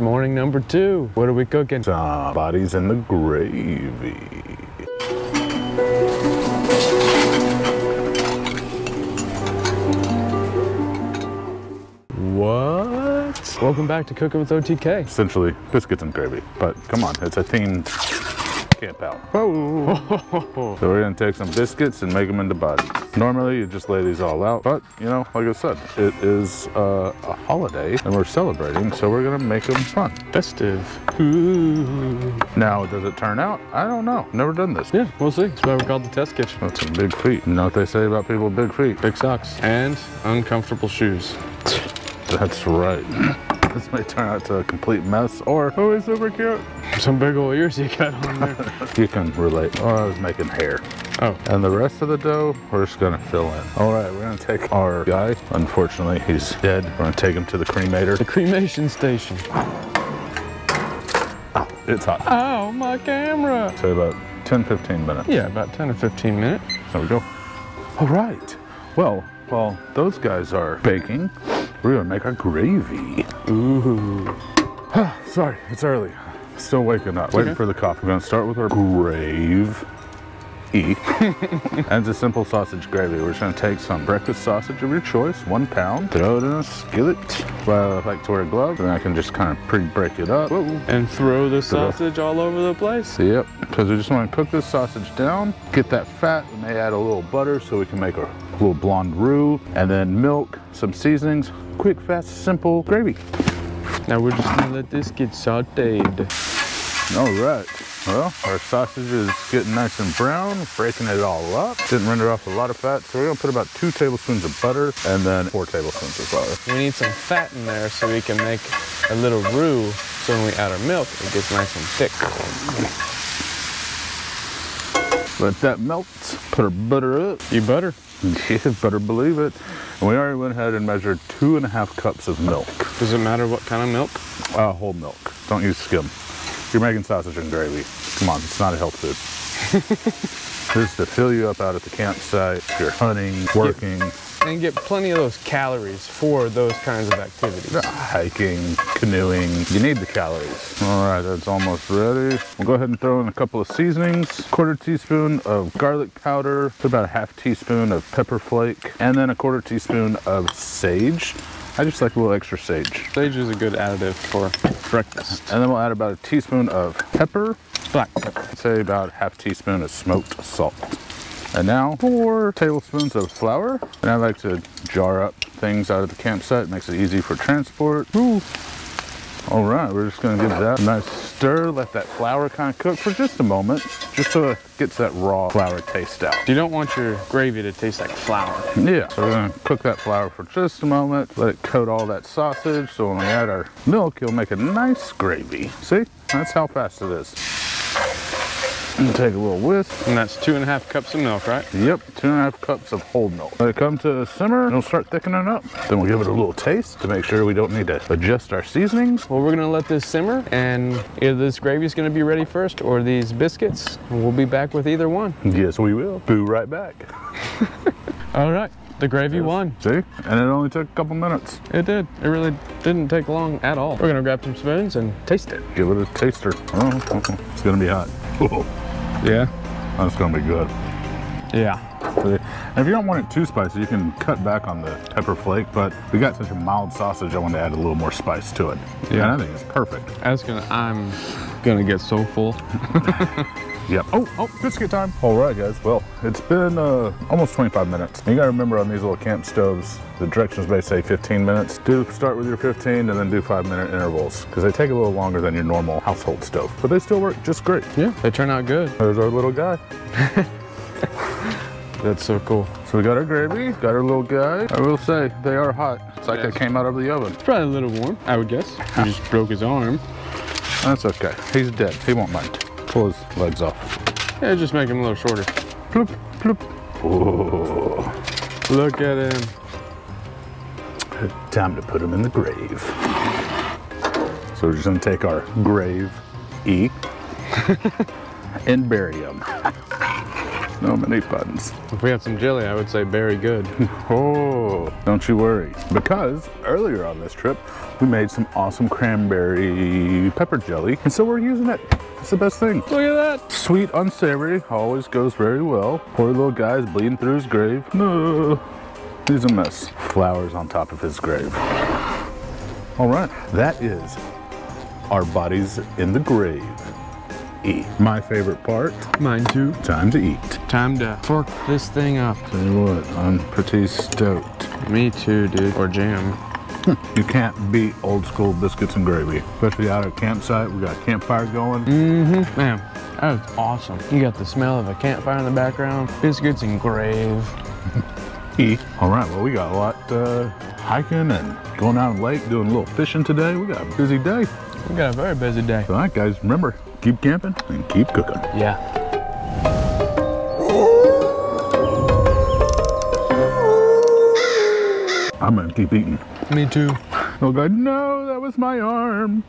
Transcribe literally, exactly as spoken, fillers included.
Morning number two. What are we cooking? Somebody's in the gravy. What? Welcome back to Cooking with O T K. Essentially, biscuits and gravy. But come on, it's a themed camp out. Whoa. So we're gonna take some biscuits and make them into bodies. Normally, you just lay these all out, but you know, like I said, it is uh, a holiday and we're celebrating, so we're gonna make them fun. Festive. Ooh. Now, does it turn out? I don't know. Never done this. Yeah, we'll see. That's why we're called the test kitchen. That's some big feet. You know what they say about people with big feet? Big socks. And uncomfortable shoes. That's right. This may turn out to a complete mess, or, oh, it's super cute. Some big old ears you got on there. You can relate. Oh, I was making hair. Oh. And the rest of the dough, we're just gonna fill in. All right, we're gonna take our guy. Unfortunately, he's dead. We're gonna take him to the cremator. The cremation station. Oh, it's hot. Oh, my camera. So about ten, fifteen minutes. Yeah, about ten or fifteen minutes. There we go. All right. Well, while those guys are baking, we're gonna make our gravy. Ooh. Sorry, it's early. Still waking up. Okay. Waiting for the coffee. We're gonna start with our grave. E. And it's a simple sausage gravy. We're just gonna take some breakfast sausage of your choice, one pound. Throw it in a skillet. Well, I like to wear a glove, and I can just kind of pre-break it up. Whoa. And throw the sausage all over the place. Yep, because we just wanna cook this sausage down, get that fat, and they add a little butter so we can make our a little blonde roux, and then milk, some seasonings, quick, fast, simple gravy. Now we're just gonna let this get sauteed. All right, well, our sausage is getting nice and brown, breaking it all up. Didn't render off a lot of fat, so we're gonna put about two tablespoons of butter and then four tablespoons of flour. We need some fat in there so we can make a little roux, so when we add our milk, it gets nice and thick. Let that melt, put our butter up. You butter? Yeah, better believe it. And we already went ahead and measured two and a half cups of milk. Does it matter what kind of milk? Uh, whole milk. Don't use skim. You're making sausage and gravy. Come on, it's not a health food. Just to fill you up out at the campsite, if you're hunting, working. And get plenty of those calories for those kinds of activities. Hiking, canoeing, you need the calories. All right, that's almost ready. We'll go ahead and throw in a couple of seasonings. Quarter teaspoon of garlic powder, about a half teaspoon of pepper flake, and then a quarter teaspoon of sage. I just like a little extra sage. Sage is a good additive for breakfast. And then we'll add about a teaspoon of pepper, black pepper. Say about a half teaspoon of smoked salt. And now four tablespoons of flour. And I like to jar up things out of the campsite. It makes it easy for transport. Ooh. All right, we're just gonna give that a nice stir. Let that flour kind of cook for just a moment, just so it gets that raw flour taste out. You don't want your gravy to taste like flour. Yeah, so we're gonna cook that flour for just a moment. Let it coat all that sausage. So when we add our milk, it'll make a nice gravy. See, that's how fast it is. And take a little whisk. And that's two and a half cups of milk, right? Yep, two and a half cups of whole milk. Let it come to a simmer, and it'll start thickening up. Then we'll give it a little taste to make sure we don't need to adjust our seasonings. Well, we're gonna let this simmer, and either this gravy's gonna be ready first or these biscuits, and we'll be back with either one. Yes, we will. Boo right back. All right, the gravy yes. won. See, and it only took a couple minutes. It did, it really didn't take long at all. We're gonna grab some spoons and taste it. Give it a taster. Oh, it's gonna be hot. Whoa. Yeah? That's gonna be good. Yeah. And if you don't want it too spicy, you can cut back on the pepper flake, but we got such a mild sausage, I wanted to add a little more spice to it. Yeah. And I think it's perfect. That's gonna, I'm gonna get so full. Yep. Oh, oh, biscuit time. All right, guys. Well, it's been uh, almost twenty-five minutes. You gotta remember on these little camp stoves, the directions may say fifteen minutes. Do start with your fifteen and then do five minute intervals because they take a little longer than your normal household stove, but they still work just great. Yeah, they turn out good. There's our little guy. That's so cool. So we got our gravy, got our little guy. I will say they are hot. It's like yes. they came out of the oven. It's probably a little warm, I would guess. He just broke his arm. That's okay. He's dead. He won't mind. Pull his legs off. Yeah, just make him a little shorter. Ploop, ploop. Whoa. Look at him. Time to put him in the grave. So we're just gonna take our grave E and bury him. No many buttons. If we had some jelly, I would say very good. Oh, don't you worry. Because earlier on this trip, we made some awesome cranberry pepper jelly, and so we're using it. It's the best thing. Look at that. Sweet, unsavory, always goes very well. Poor little guy's bleeding through his grave. No, he's a mess. Flowers on top of his grave. All right, that is our bodies in the grave. Eat. My favorite part. Mine too. Time to eat. Time to fork this thing up. Tell you what, I'm pretty stoked. Me too, dude. Or jam. You can't beat old school biscuits and gravy. Especially out at a campsite. We got a campfire going. Mm-hmm. Man, that was awesome. You got the smell of a campfire in the background. Biscuits and gravy. Eat. All right, well, we got a lot uh, hiking and going out on the lake, doing a little fishing today. We got a busy day. We got a very busy day. All right, guys, remember, keep camping and keep cooking. Yeah. I'm gonna keep eating. Me too. Oh God, no, that was my arm.